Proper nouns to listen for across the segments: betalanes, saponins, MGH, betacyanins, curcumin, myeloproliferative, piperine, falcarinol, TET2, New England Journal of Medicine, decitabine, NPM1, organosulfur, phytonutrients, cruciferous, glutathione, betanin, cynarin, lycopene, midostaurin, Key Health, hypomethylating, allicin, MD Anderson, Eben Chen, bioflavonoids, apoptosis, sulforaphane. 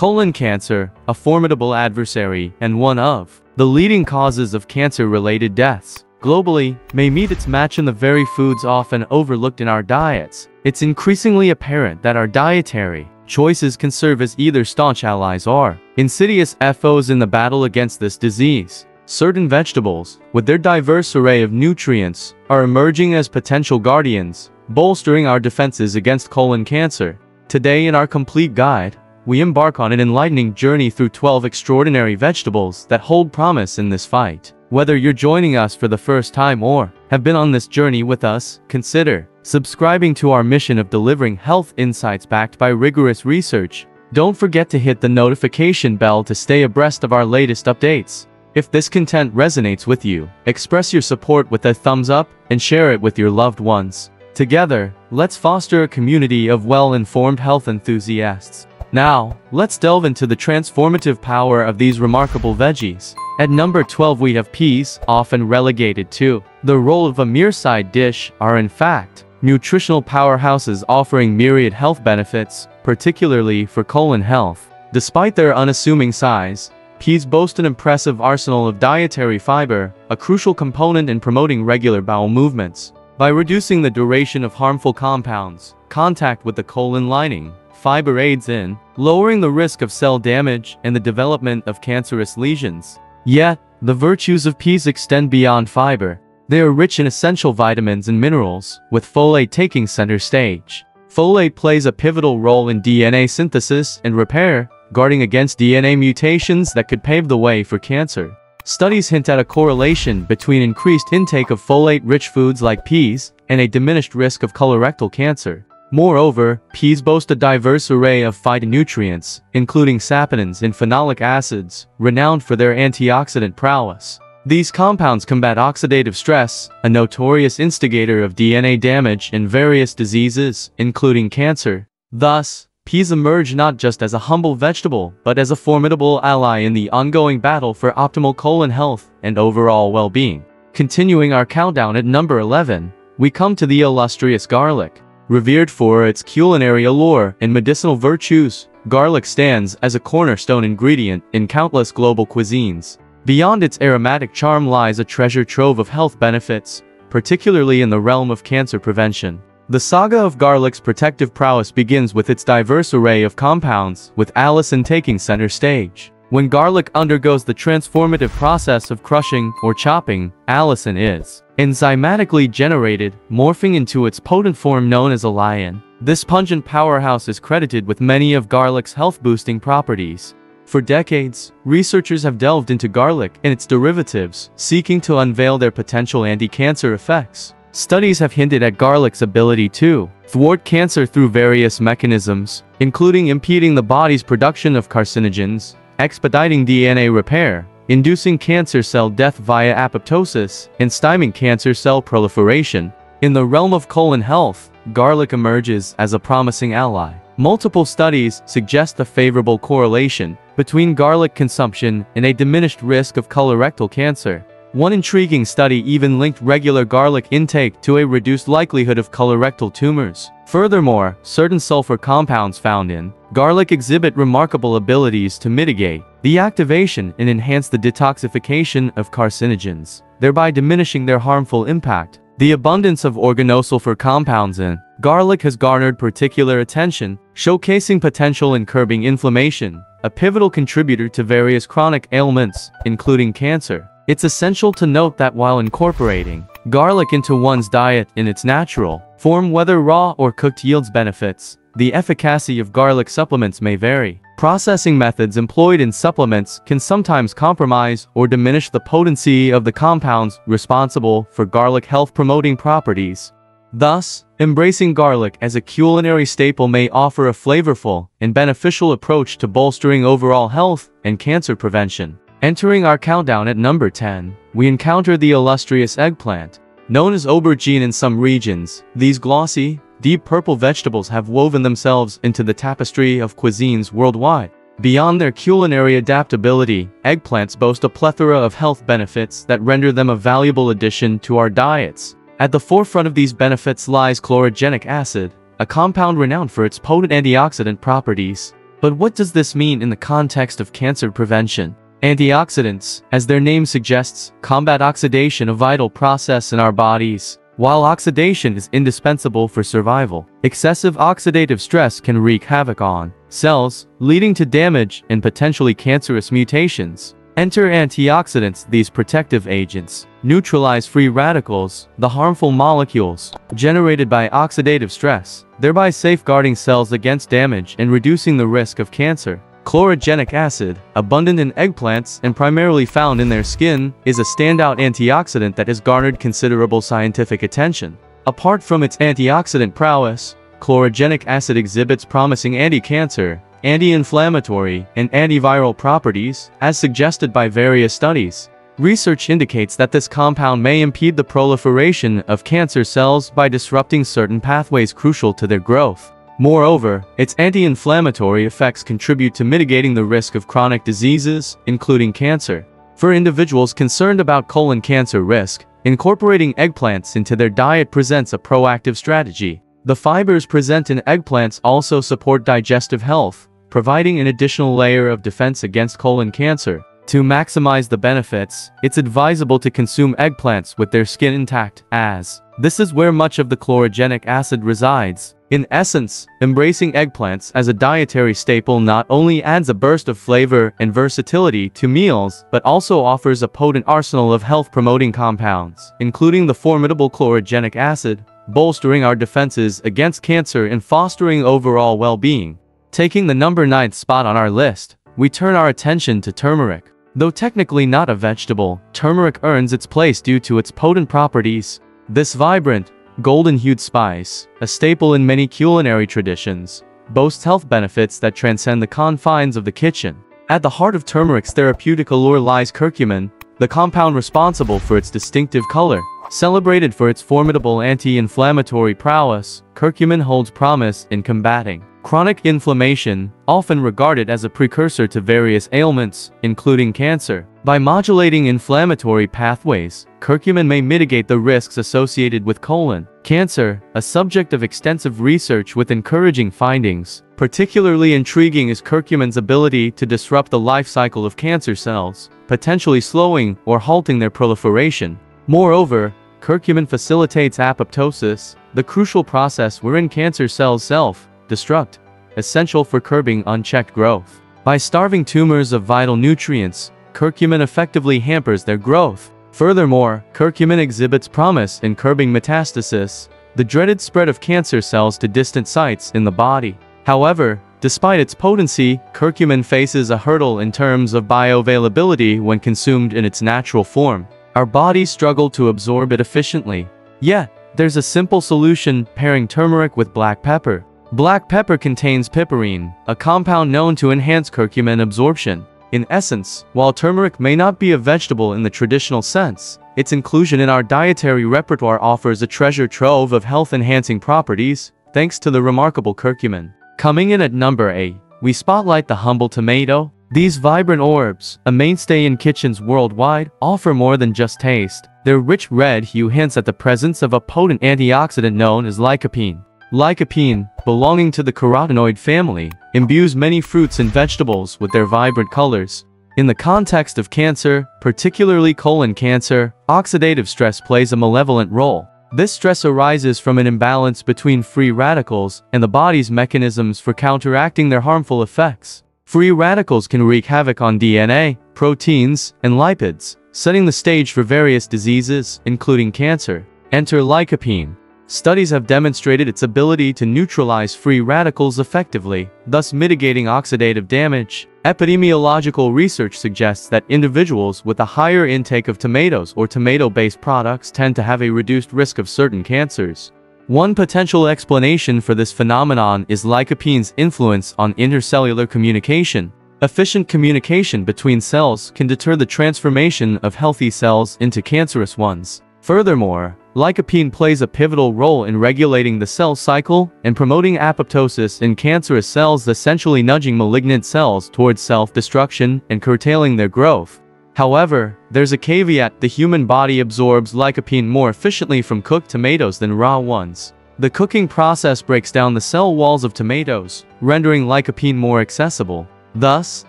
Colon cancer, a formidable adversary and one of the leading causes of cancer-related deaths globally, may meet its match in the very foods often overlooked in our diets. It's increasingly apparent that our dietary choices can serve as either staunch allies or insidious foes in the battle against this disease. Certain vegetables, with their diverse array of nutrients, are emerging as potential guardians, bolstering our defenses against colon cancer. Today in our complete guide, we embark on an enlightening journey through 12 extraordinary vegetables that hold promise in this fight. Whether you're joining us for the first time or have been on this journey with us, consider subscribing to our mission of delivering health insights backed by rigorous research. Don't forget to hit the notification bell to stay abreast of our latest updates. If this content resonates with you, express your support with a thumbs up and share it with your loved ones. Together, let's foster a community of well-informed health enthusiasts. Now, let's delve into the transformative power of these remarkable veggies. At number 12 we have peas, often relegated to the role of a mere side dish, are in fact nutritional powerhouses offering myriad health benefits, particularly for colon health. Despite their unassuming size, peas boast an impressive arsenal of dietary fiber, a crucial component in promoting regular bowel movements. By reducing the duration of harmful compounds, contact with the colon lining, fiber aids in lowering the risk of cell damage and the development of cancerous lesions. Yet, the virtues of peas extend beyond fiber. They are rich in essential vitamins and minerals, with folate taking center stage. Folate plays a pivotal role in DNA synthesis and repair, guarding against DNA mutations that could pave the way for cancer. Studies hint at a correlation between increased intake of folate-rich foods like peas and a diminished risk of colorectal cancer. Moreover, peas boast a diverse array of phytonutrients, including saponins and phenolic acids, renowned for their antioxidant prowess. These compounds combat oxidative stress, a notorious instigator of DNA damage and various diseases, including cancer. Thus, peas emerge not just as a humble vegetable, but as a formidable ally in the ongoing battle for optimal colon health and overall well-being. Continuing our countdown at number 11, we come to the illustrious garlic. Revered for its culinary allure and medicinal virtues, garlic stands as a cornerstone ingredient in countless global cuisines. Beyond its aromatic charm lies a treasure trove of health benefits, particularly in the realm of cancer prevention. The saga of garlic's protective prowess begins with its diverse array of compounds, with allicin taking center stage. When garlic undergoes the transformative process of crushing or chopping, allicin is enzymatically generated, morphing into its potent form known as allicin. This pungent powerhouse is credited with many of garlic's health-boosting properties. For decades, researchers have delved into garlic and its derivatives, seeking to unveil their potential anti-cancer effects. Studies have hinted at garlic's ability to thwart cancer through various mechanisms, including impeding the body's production of carcinogens, expediting DNA repair, inducing cancer cell death via apoptosis, and stymieing cancer cell proliferation. In the realm of colon health, garlic emerges as a promising ally. Multiple studies suggest the favorable correlation between garlic consumption and a diminished risk of colorectal cancer. One intriguing study even linked regular garlic intake to a reduced likelihood of colorectal tumors. Furthermore, certain sulfur compounds found in garlic exhibit remarkable abilities to mitigate the activation and enhance the detoxification of carcinogens, thereby diminishing their harmful impact. The abundance of organosulfur compounds in garlic has garnered particular attention, showcasing potential in curbing inflammation, a pivotal contributor to various chronic ailments, including cancer. It's essential to note that while incorporating garlic into one's diet in its natural form, whether raw or cooked, yields benefits, the efficacy of garlic supplements may vary. Processing methods employed in supplements can sometimes compromise or diminish the potency of the compounds responsible for garlic health-promoting properties. Thus, embracing garlic as a culinary staple may offer a flavorful and beneficial approach to bolstering overall health and cancer prevention. Entering our countdown at number 10, we encounter the illustrious eggplant. Known as aubergine in some regions, these glossy, deep purple vegetables have woven themselves into the tapestry of cuisines worldwide. Beyond their culinary adaptability, eggplants boast a plethora of health benefits that render them a valuable addition to our diets. At the forefront of these benefits lies chlorogenic acid, a compound renowned for its potent antioxidant properties. But what does this mean in the context of cancer prevention? Antioxidants, as their name suggests, combat oxidation, a vital process in our bodies. While oxidation is indispensable for survival, excessive oxidative stress can wreak havoc on cells, leading to damage and potentially cancerous mutations. Enter antioxidants. These protective agents neutralize free radicals, the harmful molecules generated by oxidative stress, thereby safeguarding cells against damage and reducing the risk of cancer. Chlorogenic acid, abundant in eggplants and primarily found in their skin, is a standout antioxidant that has garnered considerable scientific attention. Apart from its antioxidant prowess, chlorogenic acid exhibits promising anti-cancer, anti-inflammatory, and antiviral properties, as suggested by various studies. Research indicates that this compound may impede the proliferation of cancer cells by disrupting certain pathways crucial to their growth. Moreover, its anti-inflammatory effects contribute to mitigating the risk of chronic diseases, including cancer. For individuals concerned about colon cancer risk, incorporating eggplants into their diet presents a proactive strategy. The fibers present in eggplants also support digestive health, providing an additional layer of defense against colon cancer. To maximize the benefits, it's advisable to consume eggplants with their skin intact, as this is where much of the chlorogenic acid resides. In essence, embracing eggplants as a dietary staple not only adds a burst of flavor and versatility to meals, but also offers a potent arsenal of health-promoting compounds, including the formidable chlorogenic acid, bolstering our defenses against cancer and fostering overall well-being. Taking the number 9th spot on our list, we turn our attention to turmeric. Though technically not a vegetable, turmeric earns its place due to its potent properties. This vibrant, golden-hued spice, a staple in many culinary traditions, boasts health benefits that transcend the confines of the kitchen. At the heart of turmeric's therapeutic allure lies curcumin, the compound responsible for its distinctive color. Celebrated for its formidable anti-inflammatory prowess, curcumin holds promise in combating chronic inflammation, often regarded as a precursor to various ailments, including cancer. By modulating inflammatory pathways, curcumin may mitigate the risks associated with colon cancer, a subject of extensive research with encouraging findings. Particularly intriguing is curcumin's ability to disrupt the life cycle of cancer cells, potentially slowing or halting their proliferation. Moreover, curcumin facilitates apoptosis, the crucial process wherein cancer cells self-destruct, essential for curbing unchecked growth. By starving tumors of vital nutrients, curcumin effectively hampers their growth. Furthermore, curcumin exhibits promise in curbing metastasis, the dreaded spread of cancer cells to distant sites in the body. However, despite its potency, curcumin faces a hurdle in terms of bioavailability when consumed in its natural form. Our bodies struggle to absorb it efficiently. Yet, there's a simple solution: pairing turmeric with black pepper. Black pepper contains piperine, a compound known to enhance curcumin absorption. In essence, while turmeric may not be a vegetable in the traditional sense, its inclusion in our dietary repertoire offers a treasure trove of health-enhancing properties, thanks to the remarkable curcumin. Coming in at number 8, we spotlight the humble tomato. These vibrant orbs, a mainstay in kitchens worldwide, offer more than just taste. Their rich red hue hints at the presence of a potent antioxidant known as lycopene. Lycopene, belonging to the carotenoid family, imbues many fruits and vegetables with their vibrant colors. In the context of cancer, particularly colon cancer, oxidative stress plays a malevolent role. This stress arises from an imbalance between free radicals and the body's mechanisms for counteracting their harmful effects. Free radicals can wreak havoc on DNA, proteins, and lipids, setting the stage for various diseases, including cancer. Enter lycopene. Studies have demonstrated its ability to neutralize free radicals effectively, thus mitigating oxidative damage. Epidemiological research suggests that individuals with a higher intake of tomatoes or tomato-based products tend to have a reduced risk of certain cancers. One potential explanation for this phenomenon is lycopene's influence on intercellular communication. Efficient communication between cells can deter the transformation of healthy cells into cancerous ones. Furthermore, lycopene plays a pivotal role in regulating the cell cycle and promoting apoptosis in cancerous cells, essentially nudging malignant cells towards self-destruction and curtailing their growth. However, there's a caveat: the human body absorbs lycopene more efficiently from cooked tomatoes than raw ones. The cooking process breaks down the cell walls of tomatoes, rendering lycopene more accessible. Thus,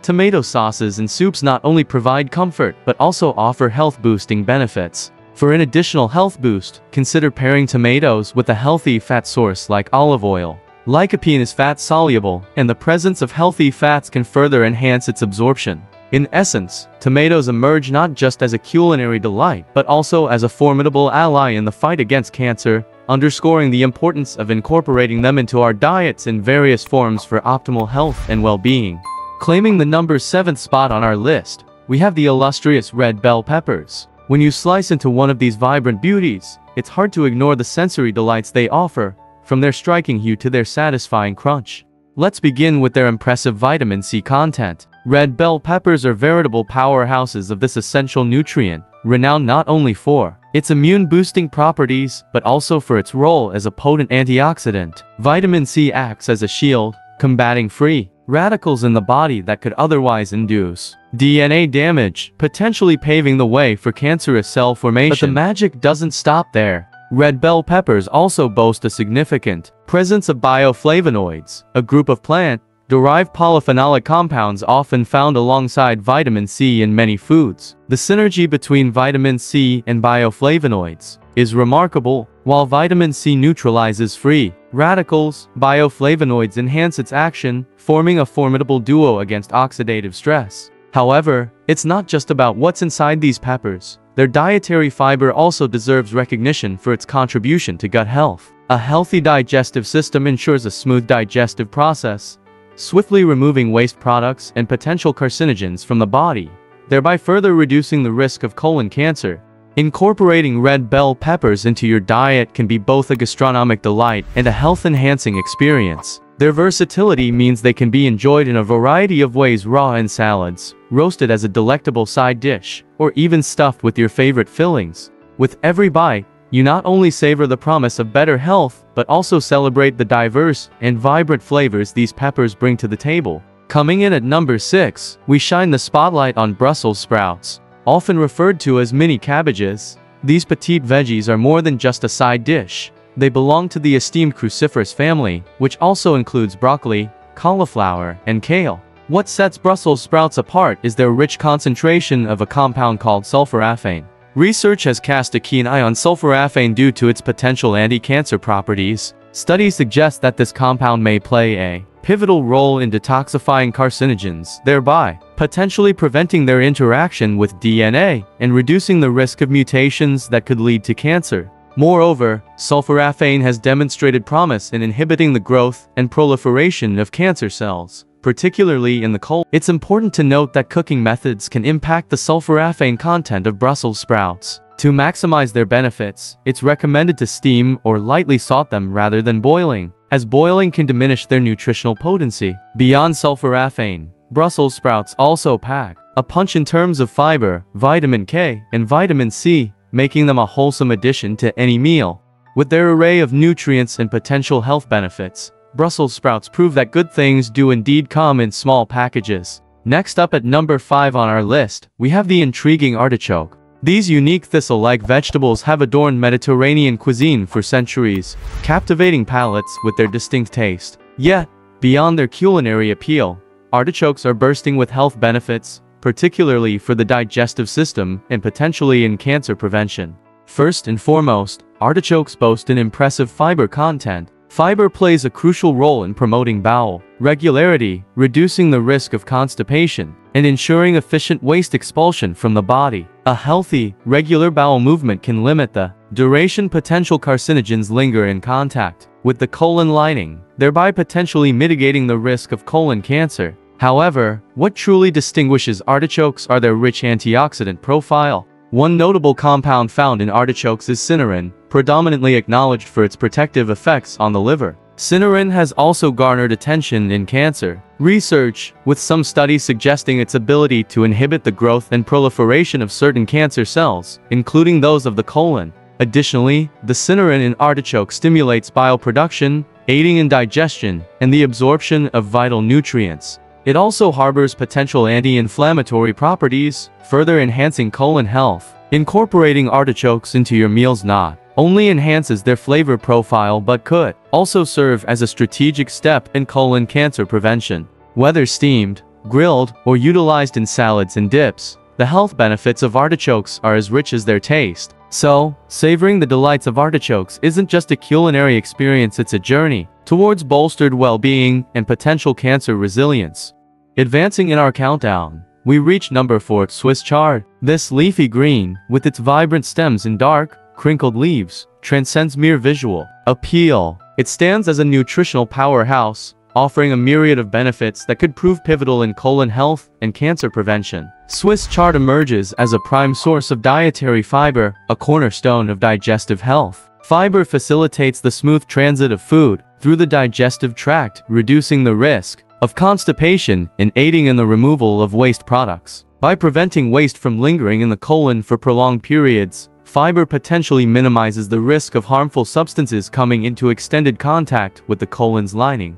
tomato sauces and soups not only provide comfort but also offer health-boosting benefits. For an additional health boost, consider pairing tomatoes with a healthy fat source like olive oil. Lycopene is fat-soluble, and the presence of healthy fats can further enhance its absorption. In essence, tomatoes emerge not just as a culinary delight but also as a formidable ally in the fight against cancer, underscoring the importance of incorporating them into our diets in various forms for optimal health and well-being. Claiming the number 7th spot on our list, we have the illustrious red bell peppers. When you slice into one of these vibrant beauties, it's hard to ignore the sensory delights they offer, from their striking hue to their satisfying crunch. Let's begin with their impressive vitamin C content. Red bell peppers are veritable powerhouses of this essential nutrient, renowned not only for its immune-boosting properties but also for its role as a potent antioxidant. Vitamin C acts as a shield, combating free radicals in the body that could otherwise induce DNA damage, potentially paving the way for cancerous cell formation. But the magic doesn't stop there. Red bell peppers also boast a significant presence of bioflavonoids, a group of plant-derived polyphenolic compounds often found alongside vitamin C in many foods. The synergy between vitamin C and bioflavonoids is remarkable. While vitamin C neutralizes free radicals, bioflavonoids enhance its action, forming a formidable duo against oxidative stress. However, it's not just about what's inside these peppers. Their dietary fiber also deserves recognition for its contribution to gut health. A healthy digestive system ensures a smooth digestive process, swiftly removing waste products and potential carcinogens from the body, thereby further reducing the risk of colon cancer. Incorporating red bell peppers into your diet can be both a gastronomic delight and a health-enhancing experience. Their versatility means they can be enjoyed in a variety of ways: raw in salads, roasted as a delectable side dish, or even stuffed with your favorite fillings. With every bite, you not only savor the promise of better health, but also celebrate the diverse and vibrant flavors these peppers bring to the table. Coming in at number 6, we shine the spotlight on Brussels sprouts. Often referred to as mini cabbages, these petite veggies are more than just a side dish. They belong to the esteemed cruciferous family, which also includes broccoli, cauliflower, and kale. What sets Brussels sprouts apart is their rich concentration of a compound called sulforaphane. Research has cast a keen eye on sulforaphane due to its potential anti-cancer properties. Studies suggest that this compound may play a pivotal role in detoxifying carcinogens, thereby potentially preventing their interaction with DNA and reducing the risk of mutations that could lead to cancer. Moreover, sulforaphane has demonstrated promise in inhibiting the growth and proliferation of cancer cells, particularly in the colon. It's important to note that cooking methods can impact the sulforaphane content of Brussels sprouts. To maximize their benefits, it's recommended to steam or lightly saute them rather than boiling, as boiling can diminish their nutritional potency. Beyond sulforaphane, Brussels sprouts also pack a punch in terms of fiber, vitamin K, and vitamin C, making them a wholesome addition to any meal. With their array of nutrients and potential health benefits, Brussels sprouts prove that good things do indeed come in small packages. Next up at number 5 on our list, we have the intriguing artichoke. These unique thistle-like vegetables have adorned Mediterranean cuisine for centuries, captivating palates with their distinct taste. Yet, beyond their culinary appeal, artichokes are bursting with health benefits, particularly for the digestive system and potentially in cancer prevention. First and foremost, artichokes boast an impressive fiber content. Fiber plays a crucial role in promoting bowel regularity, reducing the risk of constipation, and ensuring efficient waste expulsion from the body. A healthy, regular bowel movement can limit the duration potential carcinogens linger in contact with the colon lining, thereby potentially mitigating the risk of colon cancer. However, what truly distinguishes artichokes are their rich antioxidant profile. One notable compound found in artichokes is cynarin, predominantly acknowledged for its protective effects on the liver. Cynarin has also garnered attention in cancer research, with some studies suggesting its ability to inhibit the growth and proliferation of certain cancer cells, including those of the colon. Additionally, the cynarin in artichoke stimulates bile production, aiding in digestion and the absorption of vital nutrients. It also harbors potential anti-inflammatory properties, further enhancing colon health. Incorporating artichokes into your meals not only enhances their flavor profile but could also serve as a strategic step in colon cancer prevention. Whether steamed, grilled, or utilized in salads and dips, the health benefits of artichokes are as rich as their taste. So, savoring the delights of artichokes isn't just a culinary experience, it's a journey towards bolstered well-being and potential cancer resilience. Advancing in our countdown, we reach number 4, Swiss chard. This leafy green, with its vibrant stems and dark, crinkled leaves, transcends mere visual appeal. It stands as a nutritional powerhouse, offering a myriad of benefits that could prove pivotal in colon health and cancer prevention. Swiss chard emerges as a prime source of dietary fiber, a cornerstone of digestive health. Fiber facilitates the smooth transit of food through the digestive tract, reducing the risk of constipation and aiding in the removal of waste products. By preventing waste from lingering in the colon for prolonged periods, fiber potentially minimizes the risk of harmful substances coming into extended contact with the colon's lining.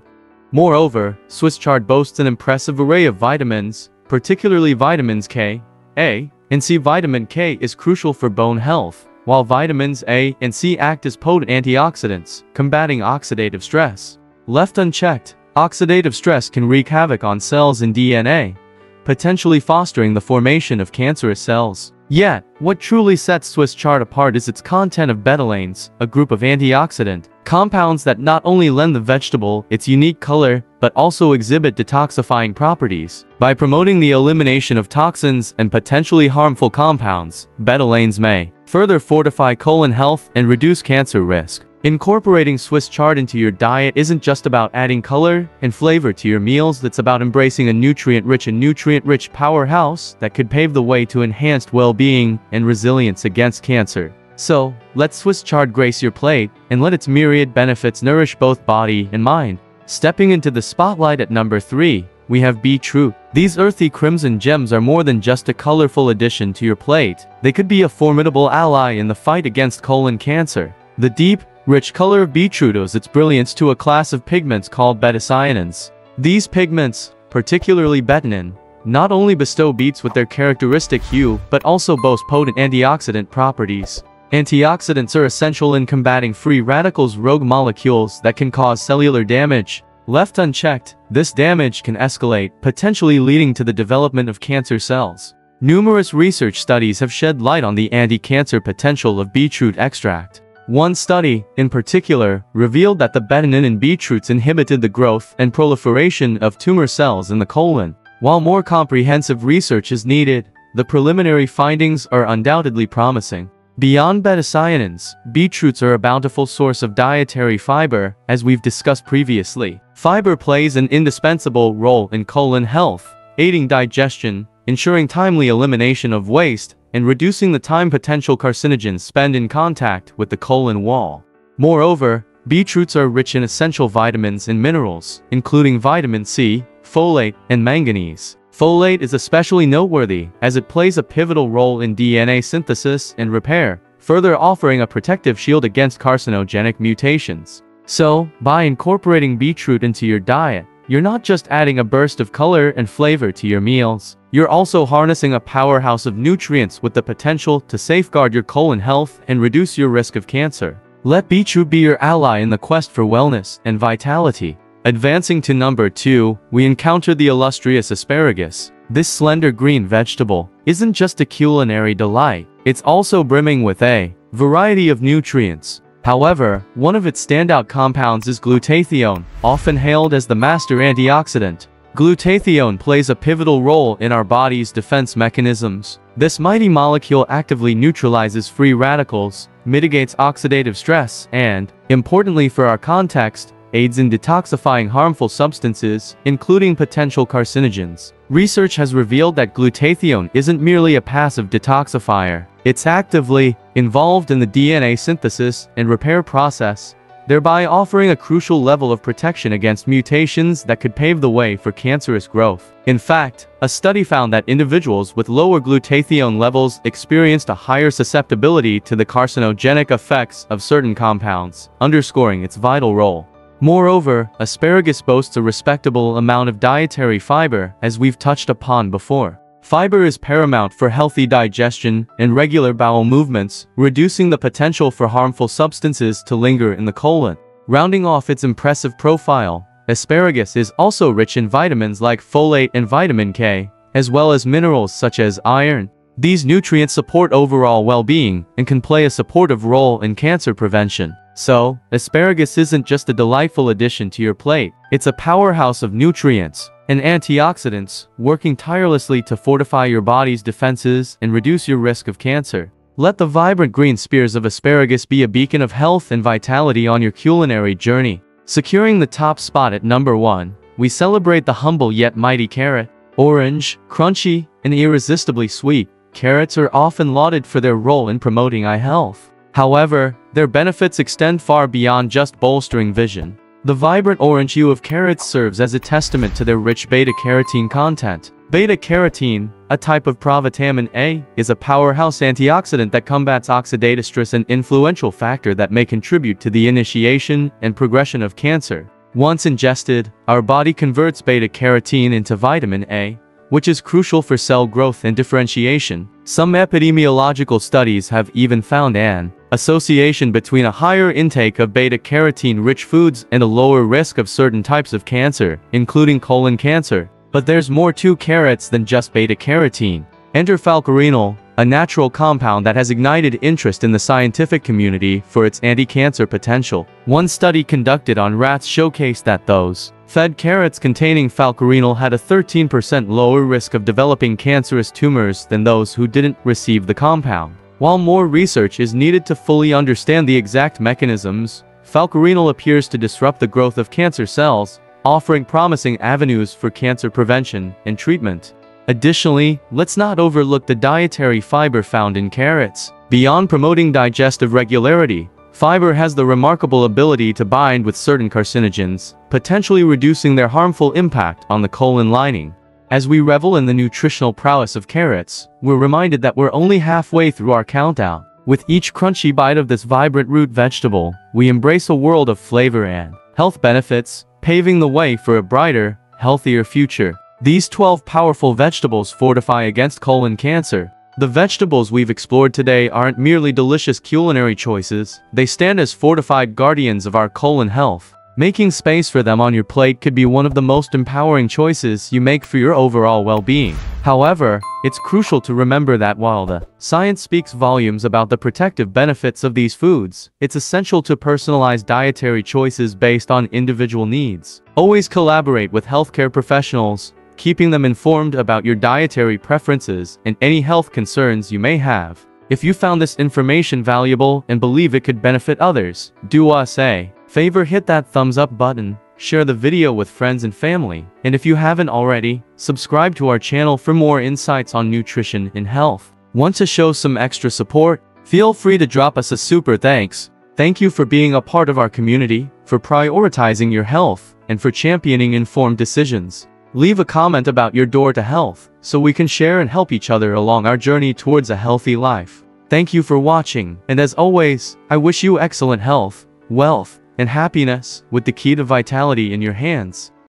Moreover, Swiss chard boasts an impressive array of vitamins, particularly vitamins K, A, and C. Vitamin K is crucial for bone health, while vitamins A and C act as potent antioxidants, combating oxidative stress. Left unchecked, oxidative stress can wreak havoc on cells and DNA, potentially fostering the formation of cancerous cells. Yet, what truly sets Swiss chard apart is its content of betalanes, a group of antioxidant compounds that not only lend the vegetable its unique color, but also exhibit detoxifying properties. By promoting the elimination of toxins and potentially harmful compounds, betalanes may further fortify colon health and reduce cancer risk. Incorporating Swiss chard into your diet isn't just about adding color and flavor to your meals, it's about embracing a nutrient-rich powerhouse that could pave the way to enhanced well-being and resilience against cancer. So, let Swiss chard grace your plate, and let its myriad benefits nourish both body and mind. Stepping into the spotlight at number 3, we have beetroot. These earthy crimson gems are more than just a colorful addition to your plate. They could be a formidable ally in the fight against colon cancer. The deep, rich color of beetroot owes its brilliance to a class of pigments called betacyanins. These pigments, particularly betanin, not only bestow beets with their characteristic hue, but also boast potent antioxidant properties. Antioxidants are essential in combating free radicals, rogue molecules that can cause cellular damage. Left unchecked, this damage can escalate, potentially leading to the development of cancer cells. Numerous research studies have shed light on the anti-cancer potential of beetroot extract. One study, in particular, revealed that the betanin in beetroots inhibited the growth and proliferation of tumor cells in the colon. While more comprehensive research is needed, the preliminary findings are undoubtedly promising. Beyond betacyanins, beetroots are a bountiful source of dietary fiber, as we've discussed previously. Fiber plays an indispensable role in colon health, aiding digestion, ensuring timely elimination of waste, and reducing the time potential carcinogens spend in contact with the colon wall. Moreover, beetroots are rich in essential vitamins and minerals, including vitamin C, folate, and manganese. Folate is especially noteworthy as it plays a pivotal role in DNA synthesis and repair, further offering a protective shield against carcinogenic mutations. So, by incorporating beetroot into your diet, you're not just adding a burst of color and flavor to your meals, you're also harnessing a powerhouse of nutrients with the potential to safeguard your colon health and reduce your risk of cancer. Let beetroot be your ally in the quest for wellness and vitality. Advancing to number 2, we encounter the illustrious asparagus. This slender green vegetable isn't just a culinary delight, it's also brimming with a variety of nutrients. However, one of its standout compounds is glutathione, often hailed as the master antioxidant. Glutathione plays a pivotal role in our body's defense mechanisms. This mighty molecule actively neutralizes free radicals, mitigates oxidative stress, and, importantly for our context, aids in detoxifying harmful substances, including potential carcinogens. Research has revealed that glutathione isn't merely a passive detoxifier. It's actively involved in the DNA synthesis and repair process, thereby offering a crucial level of protection against mutations that could pave the way for cancerous growth. In fact, a study found that individuals with lower glutathione levels experienced a higher susceptibility to the carcinogenic effects of certain compounds, underscoring its vital role. Moreover, asparagus boasts a respectable amount of dietary fiber, as we've touched upon before. Fiber is paramount for healthy digestion and regular bowel movements, reducing the potential for harmful substances to linger in the colon. Rounding off its impressive profile, asparagus is also rich in vitamins like folate and vitamin K, as well as minerals such as iron. These nutrients support overall well-being and can play a supportive role in cancer prevention. So, asparagus isn't just a delightful addition to your plate, it's a powerhouse of nutrients and antioxidants, working tirelessly to fortify your body's defenses and reduce your risk of cancer. Let the vibrant green spears of asparagus be a beacon of health and vitality on your culinary journey. Securing the top spot at number 1, we celebrate the humble yet mighty carrot. Orange, crunchy, and irresistibly sweet, carrots are often lauded for their role in promoting eye health. However, their benefits extend far beyond just bolstering vision. The vibrant orange hue of carrots serves as a testament to their rich beta-carotene content. Beta-carotene, a type of provitamin A, is a powerhouse antioxidant that combats oxidative stress, an influential factor that may contribute to the initiation and progression of cancer. Once ingested, our body converts beta-carotene into vitamin A, which is crucial for cell growth and differentiation. Some epidemiological studies have even found an association between a higher intake of beta-carotene-rich foods and a lower risk of certain types of cancer, including colon cancer. But there's more to carrots than just beta-carotene. Enter falcarinol, a natural compound that has ignited interest in the scientific community for its anti-cancer potential. One study conducted on rats showcased that those fed carrots containing falcarinol had a 13% lower risk of developing cancerous tumors than those who didn't receive the compound. While more research is needed to fully understand the exact mechanisms, falcarinol appears to disrupt the growth of cancer cells, offering promising avenues for cancer prevention and treatment. Additionally, let's not overlook the dietary fiber found in carrots. Beyond promoting digestive regularity, fiber has the remarkable ability to bind with certain carcinogens, potentially reducing their harmful impact on the colon lining. As we revel in the nutritional prowess of carrots, we're reminded that we're only halfway through our countdown. With each crunchy bite of this vibrant root vegetable, we embrace a world of flavor and health benefits, paving the way for a brighter, healthier future. These 12 powerful vegetables fortify against colon cancer. The vegetables we've explored today aren't merely delicious culinary choices, they stand as fortified guardians of our colon health. Making space for them on your plate could be one of the most empowering choices you make for your overall well-being. However, it's crucial to remember that while the science speaks volumes about the protective benefits of these foods, it's essential to personalize dietary choices based on individual needs. Always collaborate with healthcare professionals, keeping them informed about your dietary preferences and any health concerns you may have. If you found this information valuable and believe it could benefit others, do us a favor, hit that thumbs up button, share the video with friends and family, and if you haven't already, subscribe to our channel for more insights on nutrition and health. Want to show some extra support? Feel free to drop us a super thanks. Thank you for being a part of our community, for prioritizing your health, and for championing informed decisions. Leave a comment about your door to health, so we can share and help each other along our journey towards a healthy life. Thank you for watching, and as always, I wish you excellent health, wealth, and happiness, with the key to vitality in your hands.